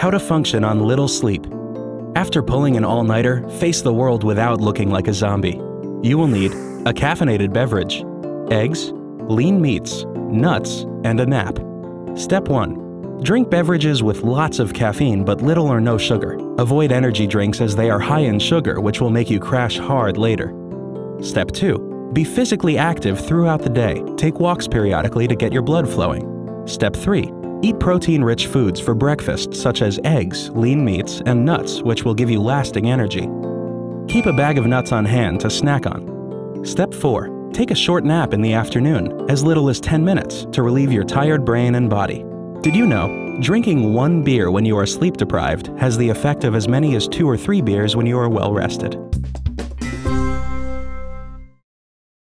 How to function on little sleep. After pulling an all-nighter, face the world without looking like a zombie. You will need a caffeinated beverage, eggs, lean meats, nuts, and a nap. Step 1. Drink beverages with lots of caffeine but little or no sugar. Avoid energy drinks as they are high in sugar, which will make you crash hard later. Step 2. Be physically active throughout the day. Take walks periodically to get your blood flowing. Step 3. Eat protein-rich foods for breakfast, such as eggs, lean meats, and nuts, which will give you lasting energy. Keep a bag of nuts on hand to snack on. Step 4. Take a short nap in the afternoon, as little as 10 minutes, to relieve your tired brain and body. Did you know, drinking one beer when you are sleep-deprived has the effect of as many as 2 or 3 beers when you are well-rested.